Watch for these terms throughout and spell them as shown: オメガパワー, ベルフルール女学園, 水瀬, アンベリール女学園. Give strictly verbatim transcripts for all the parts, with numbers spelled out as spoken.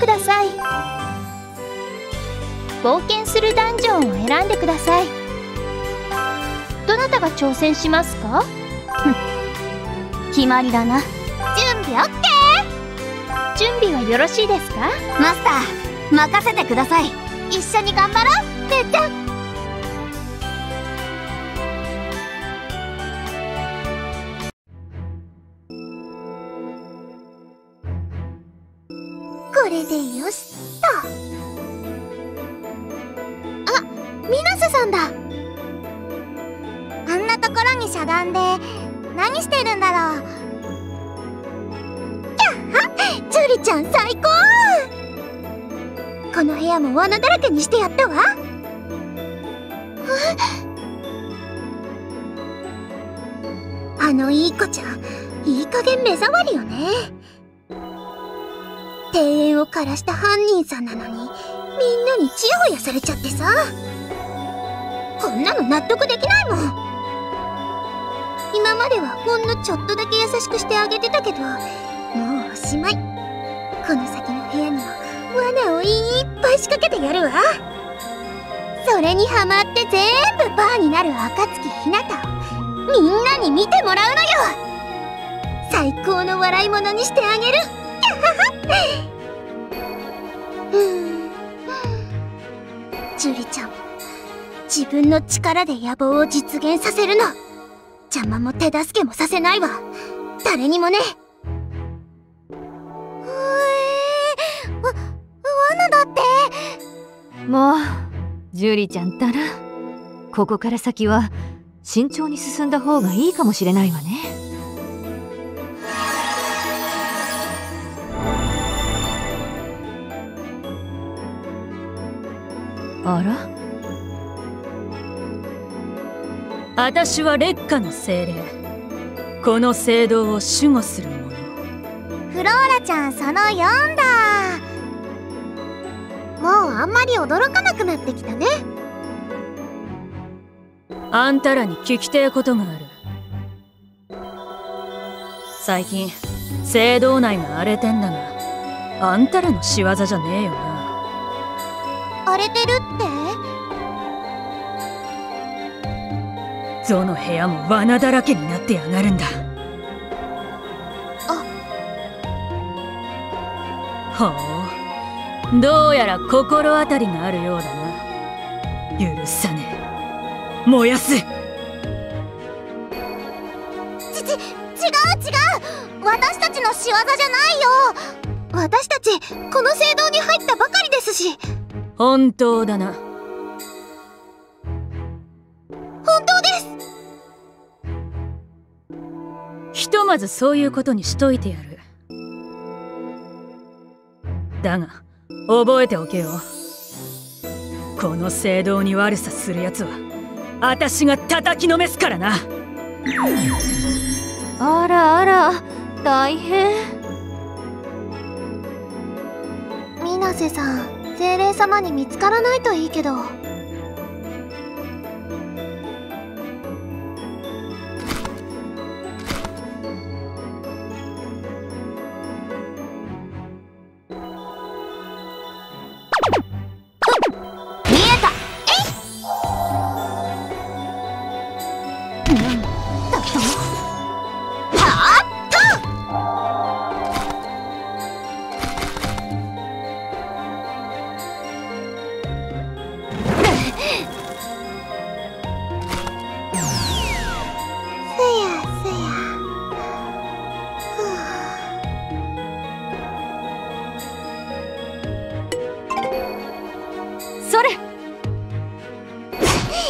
ください。冒険するダンジョンを選んでください。どなたが挑戦しますか？決まりだな。準備オッケー。準備はよろしいですか？マスター、任せてください。一緒に頑張ろう、てっちゃん。これでよしと。あ、水瀬さんだ。あんなところにしゃがんで何してるんだろう。キャッハ、ジュリちゃん最高。この部屋も罠だらけにしてやったわ。あのいい子ちゃん、いい加減目障りよね。庭園を枯らした犯人さんなのにみんなにチヤホヤされちゃってさ、こんなの納得できないもん。今まではほんのちょっとだけ優しくしてあげてたけど、もうおしまい。この先の部屋には罠をいっぱい仕掛けてやるわ。それにハマって全部バーになる暁ひなたをみんなに見てもらうのよ。最高の笑い物にしてあげる。ジュリちゃん、自分の力で野望を実現させるの。邪魔も手助けもさせないわ、誰にもね。えー、わ罠だって。もうジュリちゃんったら、ここから先は慎重に進んだ方がいいかもしれないわね。あら、私は烈火の精霊、この聖堂を守護する者。フローラちゃんそのよんだ。もうあんまり驚かなくなってきたね。あんたらに聞きてえことがある。最近聖堂内が荒れてんだが、あんたらの仕業じゃねえよな。荒れてるって？ゾの部屋も罠だらけになってやがるんだ。あ、ほう、どうやら心当たりがあるようだな。許さねえ、燃やす。ち、ち、違う違う、私たちの仕業じゃないよ。私たちこの聖堂に入ったばかりですし。本当だな。本当です。ひとまずそういうことにしといてやる。だが覚えておけよ、この聖堂に悪さするやつは私が叩きのめすからな。あらあら、大変。水瀬さん、精霊様に見つからないといいけど。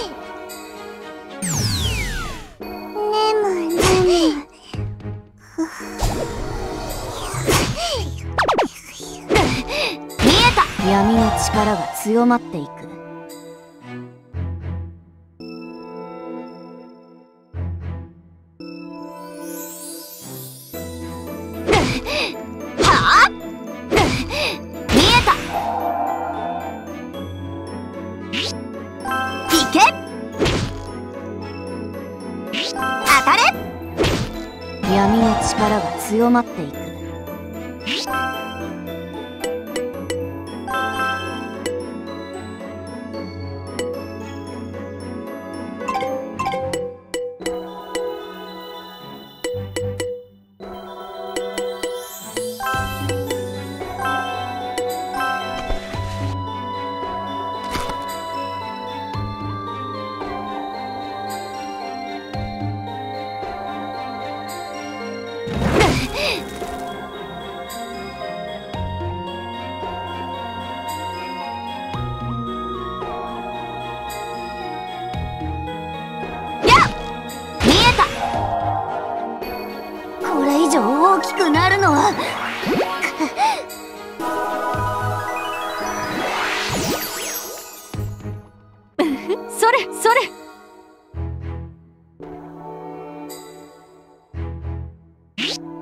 闇の力が強まっていく。闇の力が強まっていく。大きくなるのはそれそれ、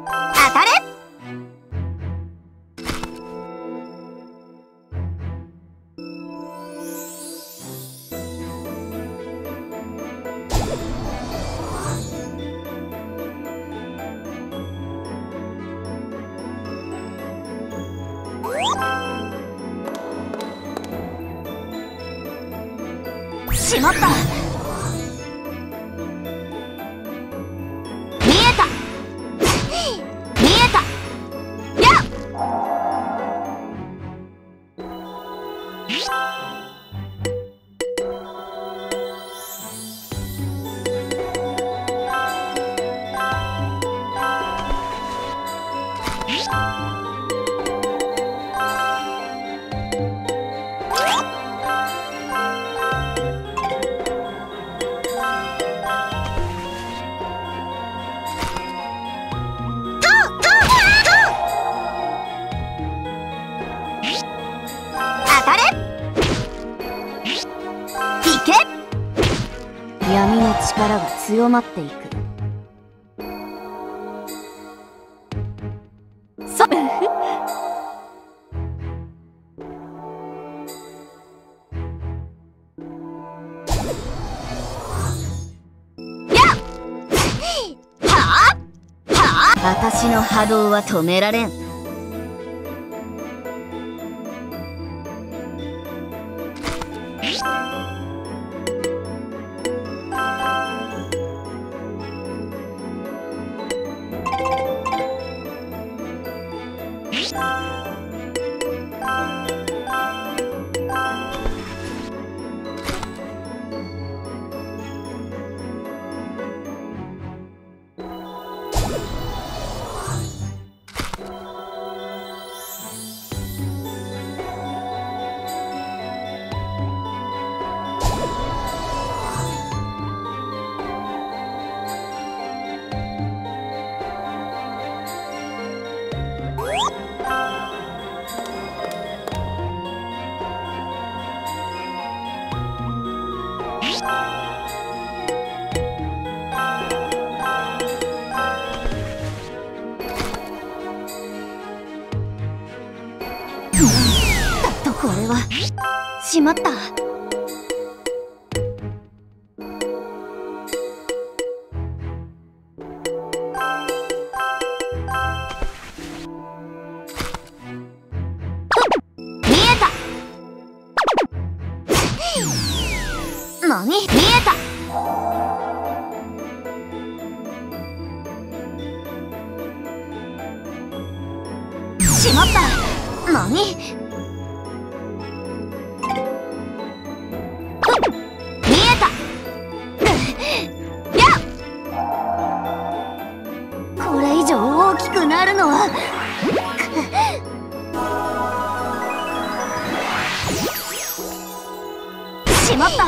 当たれ。しまった、見えた見えた、やっ闇の力が強まっていく。そ私の波動は止められん。これはしまった、見えた何見えた。しまった、何なるのはしまった、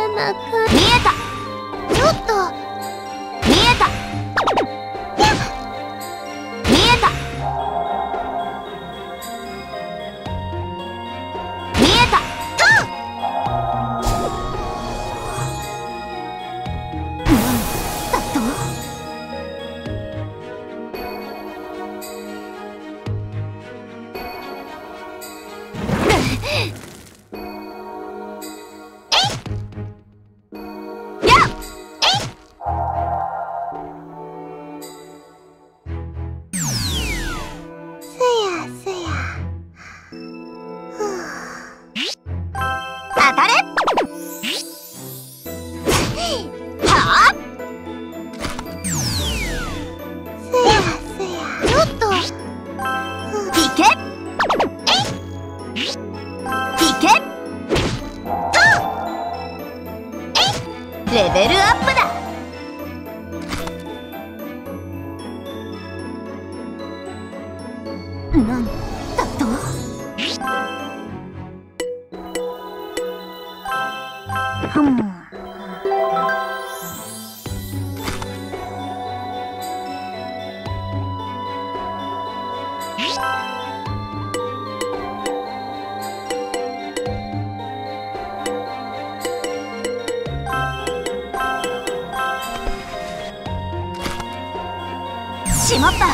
見えなく見えた、ちょっと見えた見えた見えた。レベルアップだ。なんだと？しまった。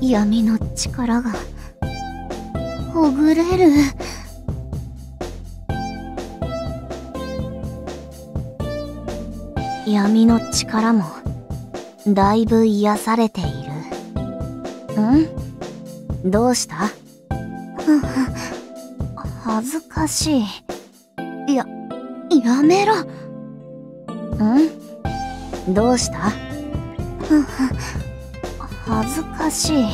闇の力がほぐれる。闇の力もだいぶ癒されている。ん？どうした？恥ずかしい。や、やめろ。ん？どうした？恥ずかしい。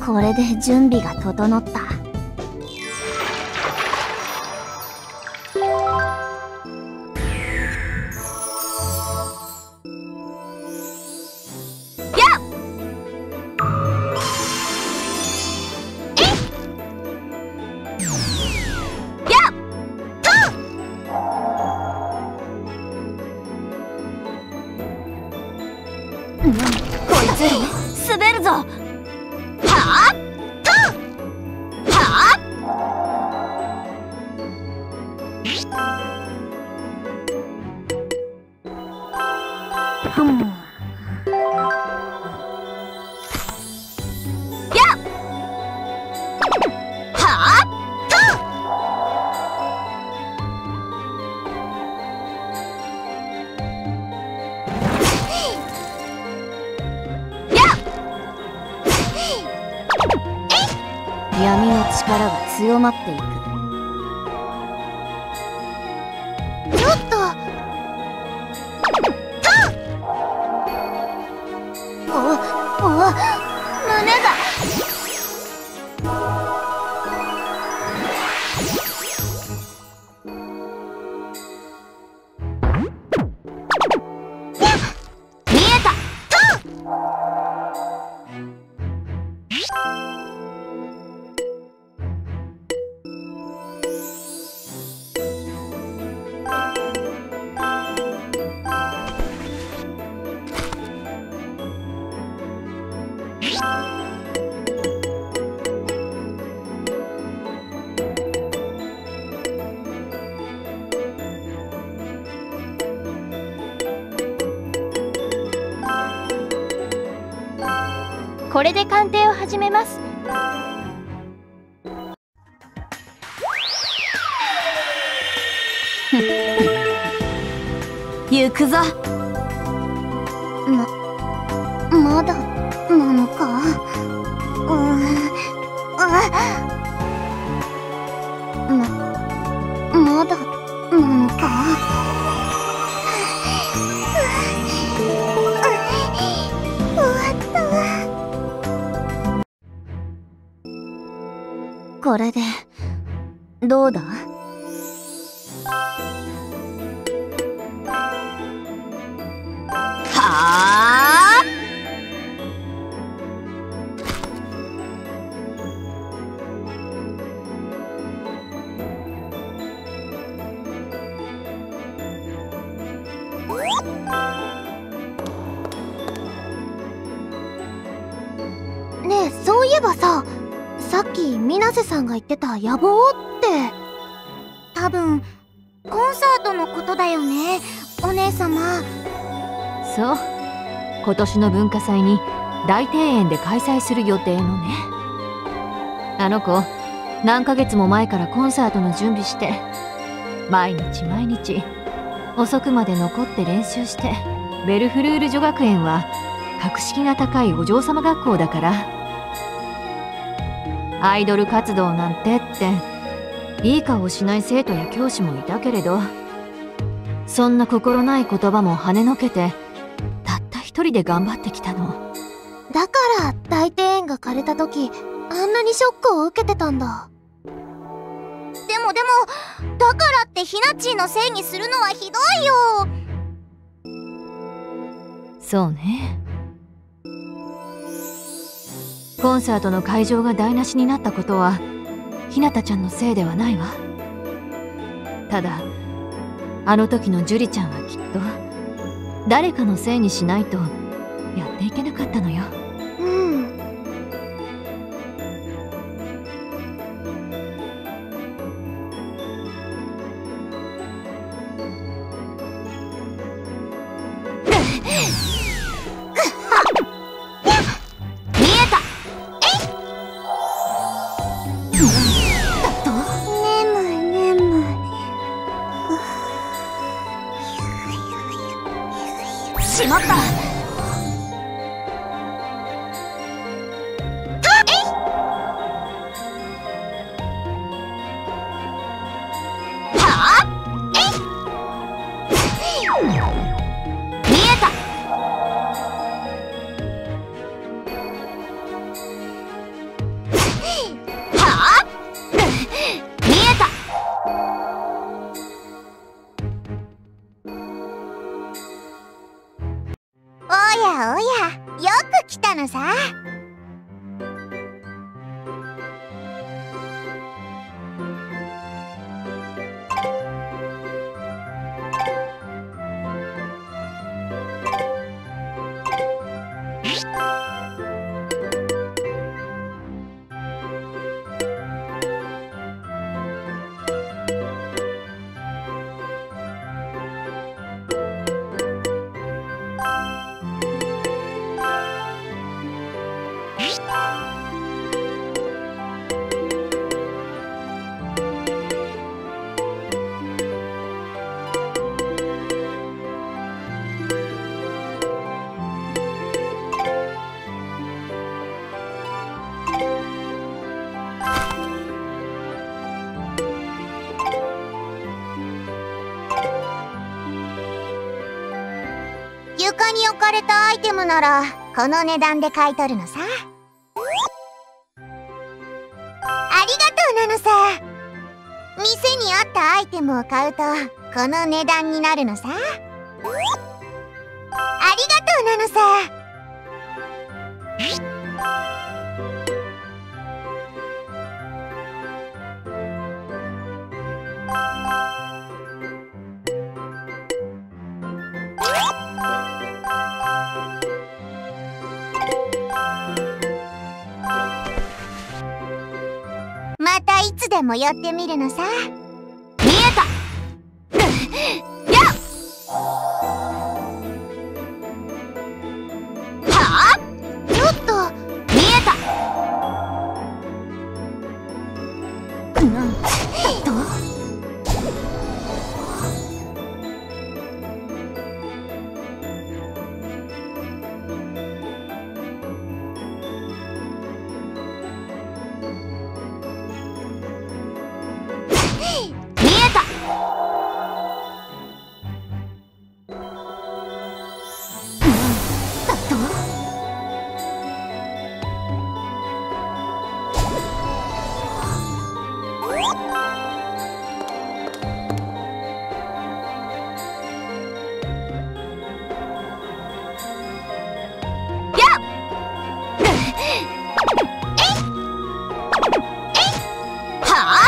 これで準備が整った。闇の力が強まっていく。ちょっとおお胸が見えた。これで鑑定を始めます。行くぞ。ままだなのか。うーん、ままだなのか。これでどうだ？はあ。ねえ、そういえばさ。さっき水瀬さんが言ってた野望って多分コンサートのことだよね、お姉様。そう、今年の文化祭に大庭園で開催する予定のね。あの子何ヶ月も前からコンサートの準備して、毎日毎日遅くまで残って練習して、ベルフルール女学園は格式が高いお嬢様学校だからアイドル活動なんてっていい顔をしない生徒や教師もいたけれど、そんな心ない言葉も跳ねのけてたった一人で頑張ってきたのだから、大庭園が枯れた時あんなにショックを受けてたんだ。でもでもだからってひなっちーのせいにするのはひどいよ。そうね、コンサートの会場が台無しになったことはひなたちゃんのせいではないわ。ただあの時の樹里ちゃんはきっと誰かのせいにしないとやっていけなかったのよ。うん、床に置かれたアイテムならこの値段で買い取るのさ。ありがとうなのさ。店にあったアイテムを買うとこの値段になるのさ。ありがとうなのさ。またいつでも寄ってみるのさ。見えた。はあ、ちょっと見えた。な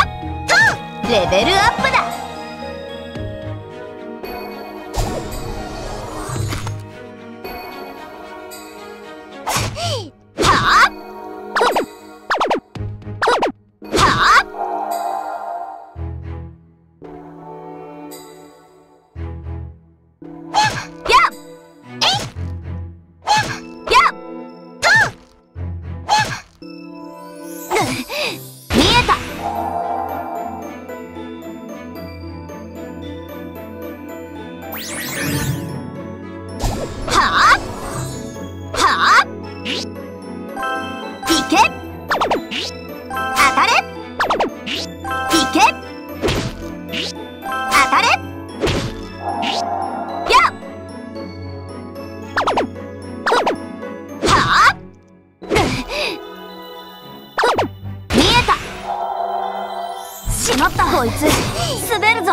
んとレベルアップだ。はあ見えた。はあはあいけ、当たれ、いけ、当たれ、やっはあ見えた。しまった、こいつ滑るぞ。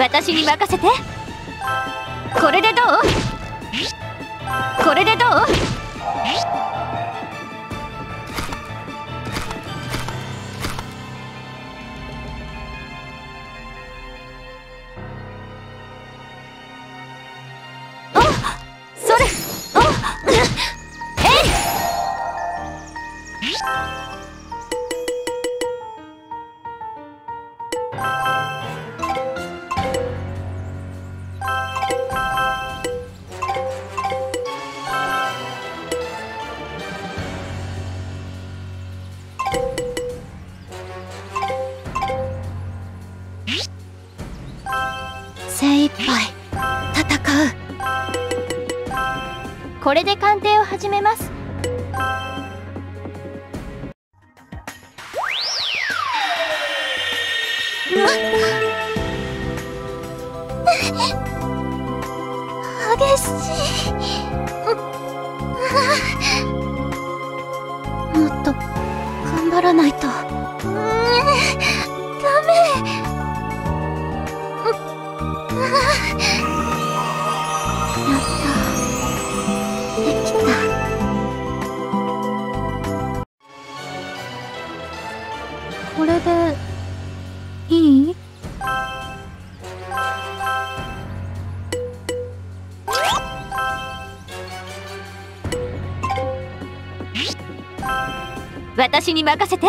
私に任せて。これでどう？これでどう？あ、それ、あ、えい。精一杯戦う。これで鑑定を始めます。激しい。もっと頑張らないと。ダメ。やった、できた。これでいい？私に任せて。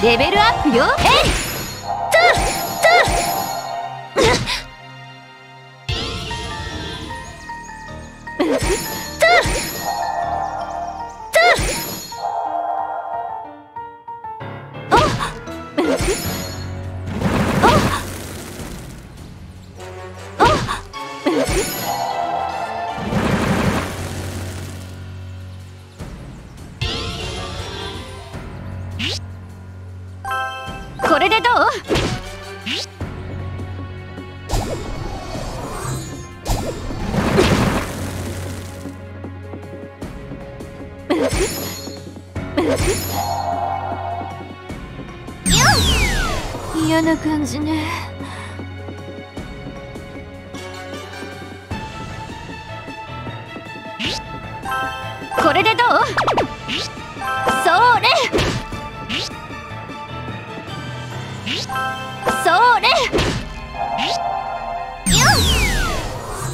レベルアップよ。えい嫌な感じね。これでどう？それそれ、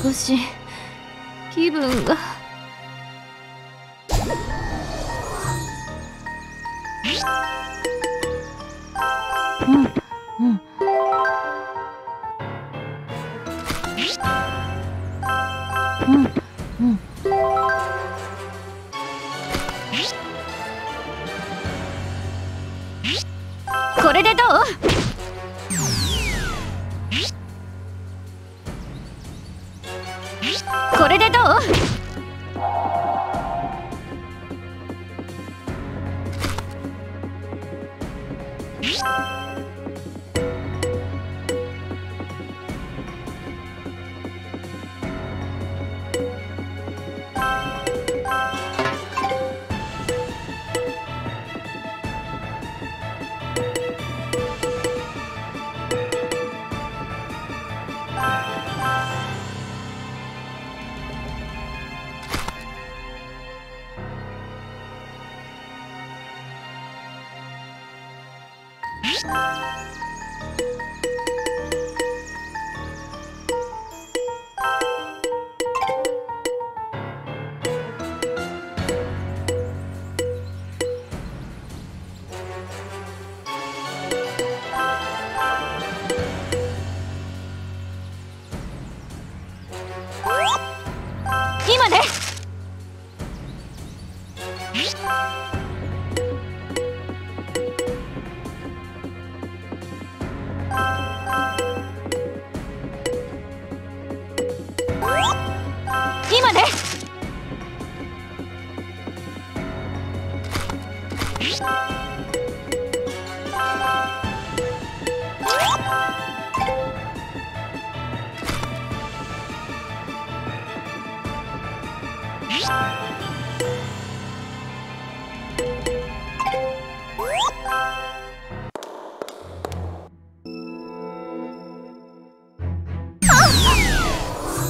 少し気分が。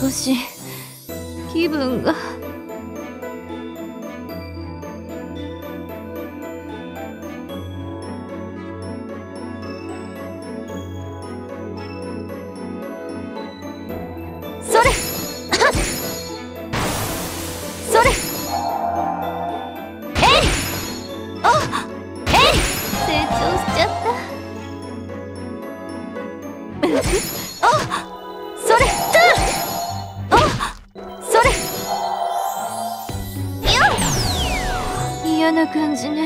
少し気分が。それそれえいあえい成長しちゃったあそれ嫌な感じね。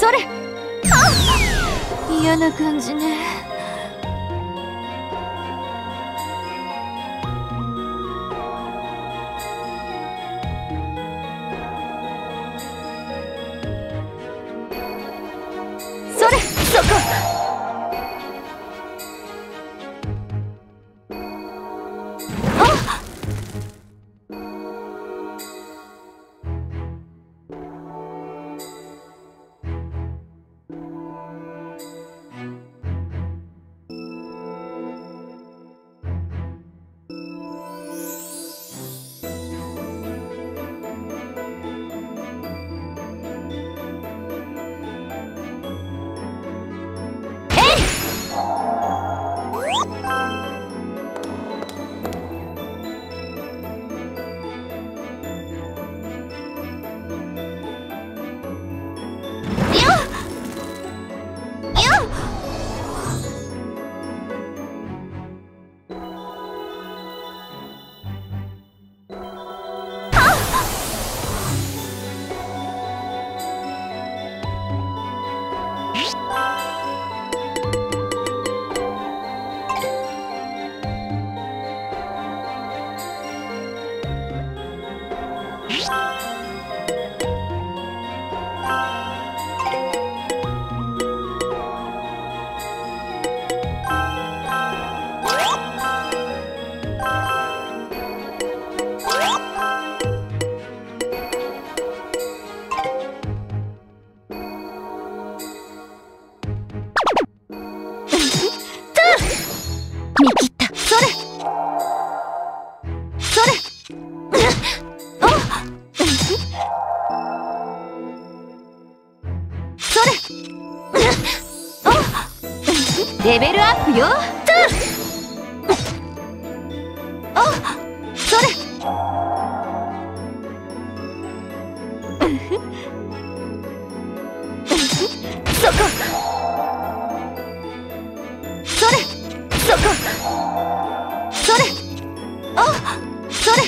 それ嫌な感じね。それそこあレベルアップよ。あっ、それそこそれそこそれあっ、それ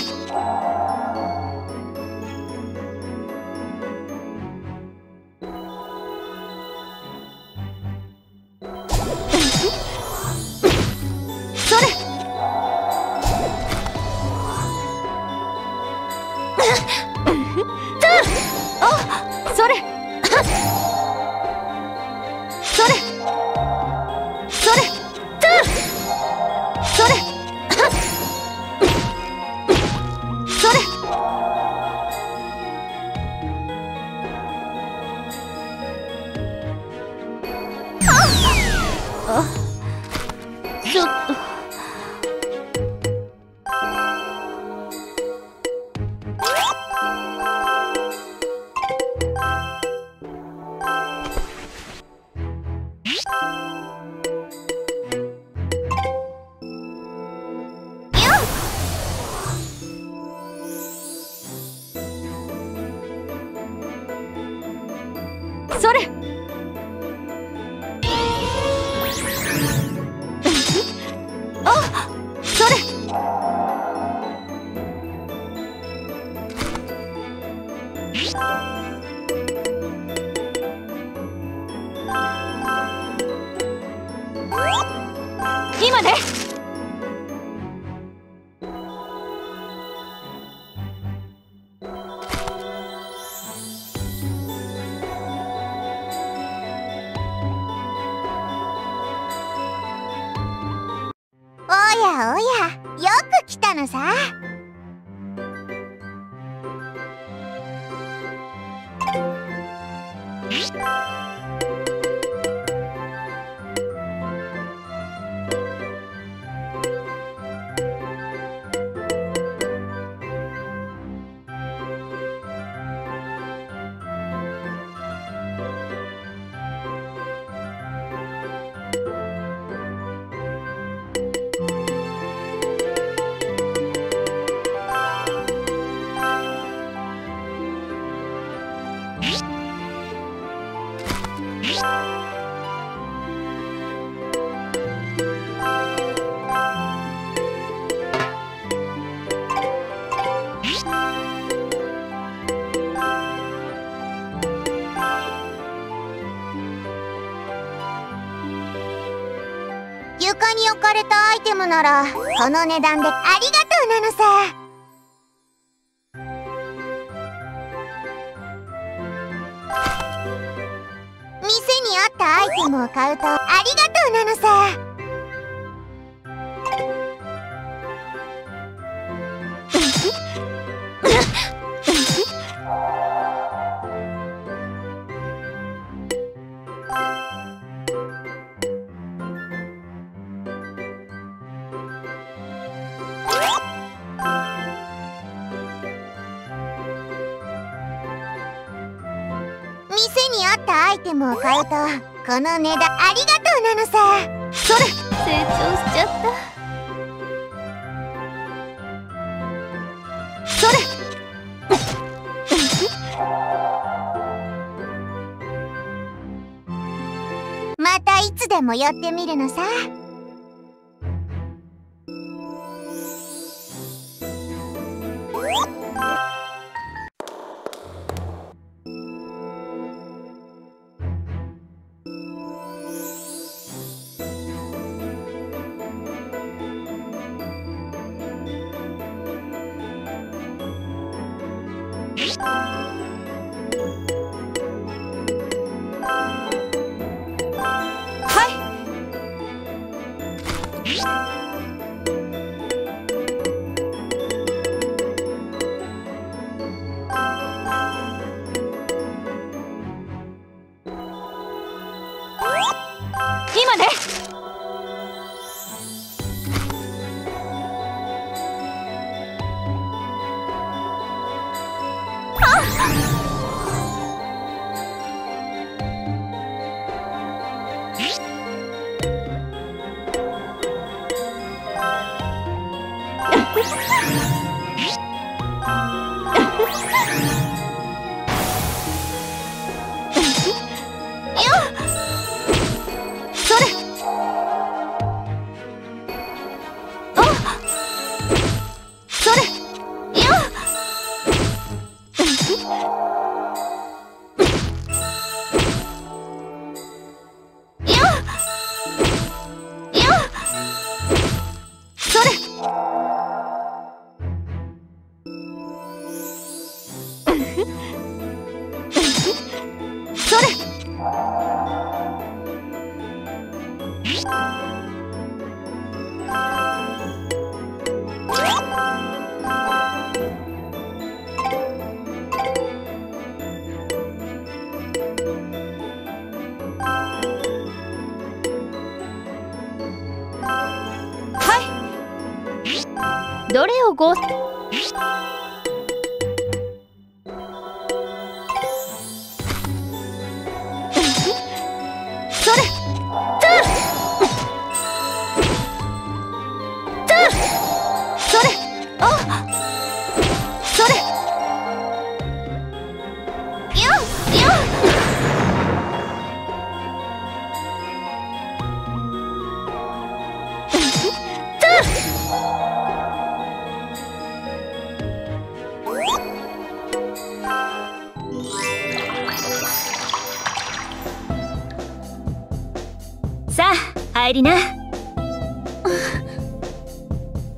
床に置かれたアイテムならこの値段でありがとうなのさ。店にあったアイテムを買うとありがとうなのさ。もう買うとこの値段ありがとうなのさ。それ成長しちゃった。それまたいつでも寄ってみるのさ。どれをご入りな。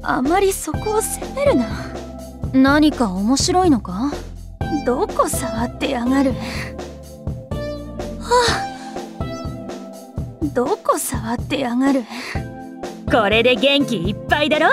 あまりそこを責めるな。何か面白いのか？どこ触ってやがる。はあ、どこ触ってやがる。これで元気いっぱいだろ。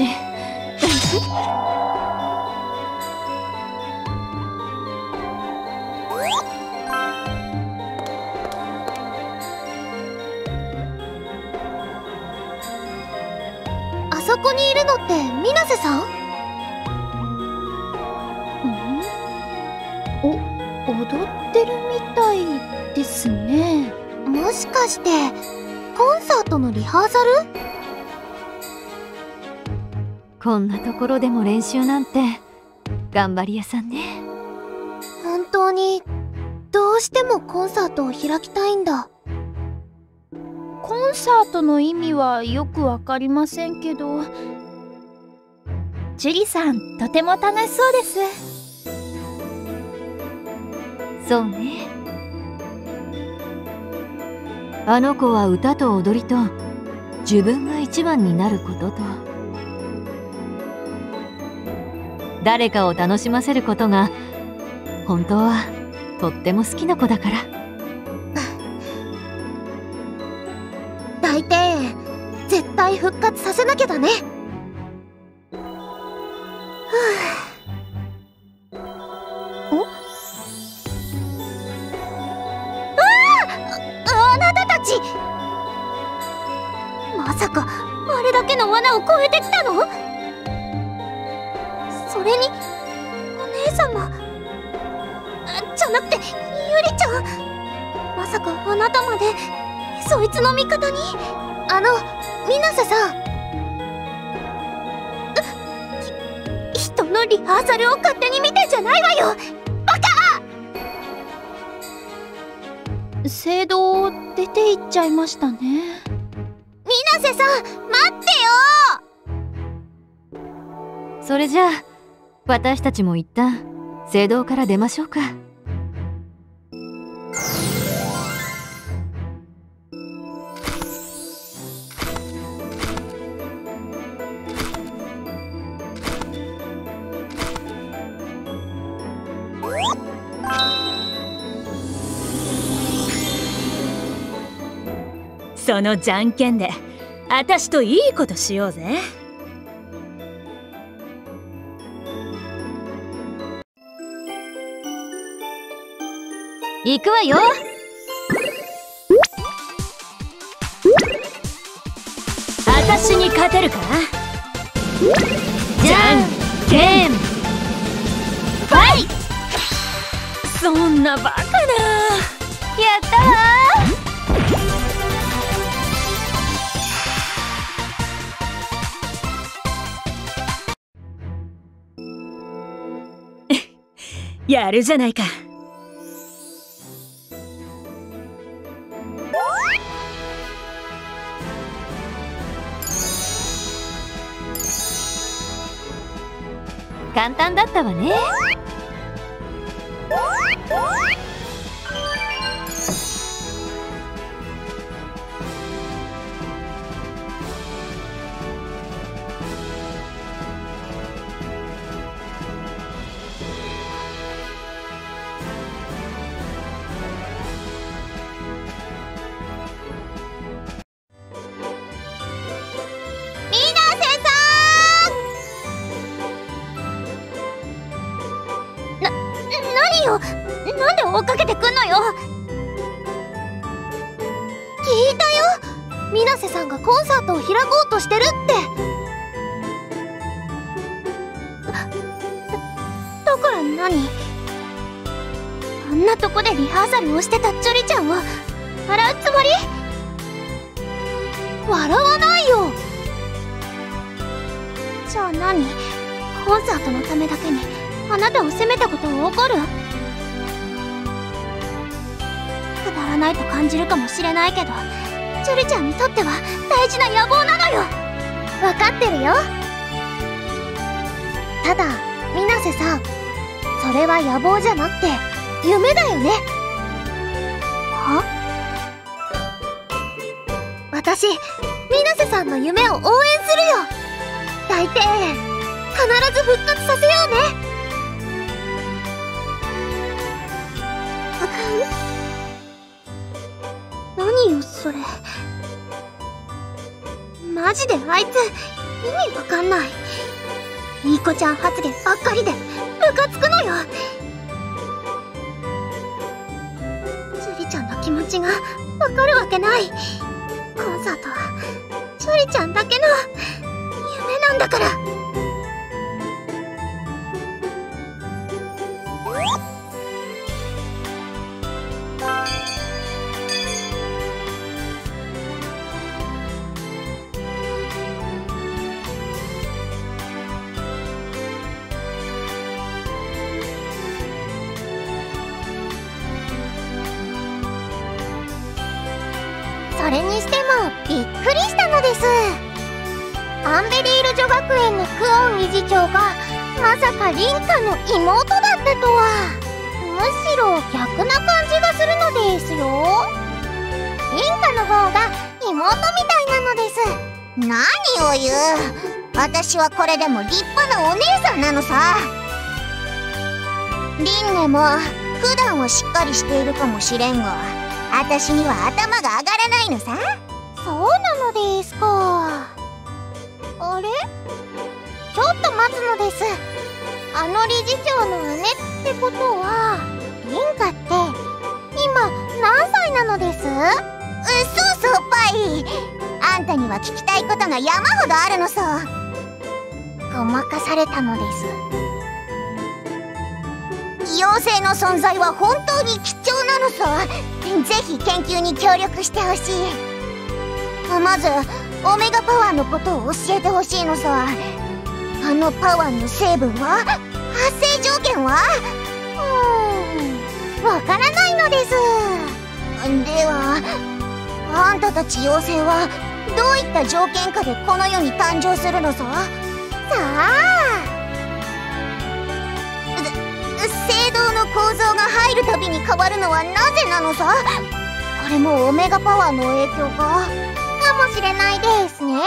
あそこにいるのって水瀬さん？ん？お、踊ってるみたいですね。もしかしてコンサートのリハーサル？こんなところでも練習なんて頑張り屋さんね。本当にどうしてもコンサートを開きたいんだ。コンサートの意味はよくわかりませんけど、ジュリさんとても楽しそうです。そうね、あの子は歌と踊りと自分が一番になることと誰かを楽しませることが本当はとっても好きな子だから。絶対復活させなきゃだね。あなたたち、まさかあれだけの罠を越えてきたの？それにお姉様じゃなくてゆりちゃん、まさかあなたまでそいつの味方に。あの水瀬さん、ひ人のリハーサルを勝手に見てんじゃないわよ、バカ！聖堂を出て行っちゃいましたね。水瀬さん待ってよ。それじゃあ私たちも一旦聖堂から出ましょうか。そのじゃんけんであたしといいことしようぜ。行くわよ。あたしに勝てるかな。じゃんけんファイト。そんなバカな。やったわ。やるじゃないか。簡単だったわね。なんで追っかけてくんのよ。聞いたよ、水瀬さんがコンサートを開こうとしてるって。だから何、あんなとこでリハーサルをしてたジュリちゃんを笑うつもり？笑わないよ。じゃあ何、コンサートのためだけにあなたを責めたことを怒る？くだらないと感じるかもしれないけど、ジュリちゃんにとっては大事な野望なのよ。わかってるよ。ただ水瀬さん、それは野望じゃなくて夢だよね。は？私、水瀬さんの夢を応援するよ。大庭園必ず復活させようね。何よそれ、マジであいつ意味わかんない。いい子ちゃん発言ばっかりでムカつくのよ。ジュリちゃんの気持ちがわかるわけない。コンサートはジュリちゃんだけの夢なんだから。それにしてもびっくりしたのです。アンベリール女学園のクオン理事長がまさかリンカの妹だったとは。むしろ逆な感じがするのですよ。リンカの方が妹みたいなのです。何を言う、私はこれでも立派なお姉さんなのさ。リンネも普段はしっかりしているかもしれんが、私には頭が上がらないのさ。そうなのですか。あれ、ちょっと待つのです。あの理事長の姉ってことは、リンカって今何歳なのです？うそうそうパイ、あんたには聞きたいことが山ほどあるのさ。ごまかされたのです。妖精の存在は本当に貴重なのさ。ぜひ研究に協力してほしい。まずオメガパワーのことを教えてほしいのさ。あのパワーの成分は、発生条件は、うーん、わからないのです。ではあんたたち妖精はどういった条件下でこの世に誕生するのさ？さあ、聖堂の構造が入るたびに変わるのはなぜなのさ？これもオメガパワーの影響かかもしれないですね。うわ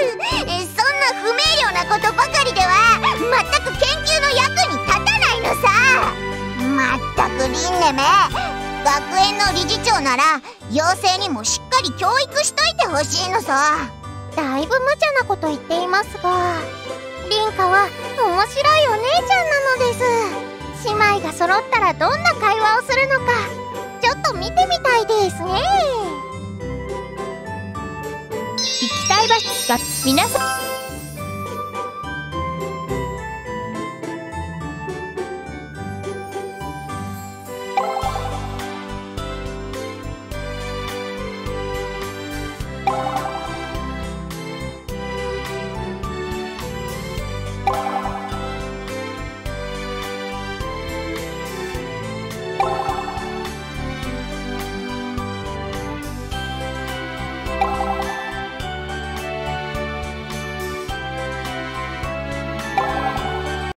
ー、そんな不明瞭なことばかりでは全く研究の役に立たないのさ。まったくリンネめ、学園の理事長なら妖精にもしっかり教育しといてほしいのさ。だいぶ無茶なこと言っていますが、凛花は面白いお姉ちゃんなのです。姉妹が揃ったらどんな会話をするのか、ちょっと見てみたいですね。行きたい場所が皆さん。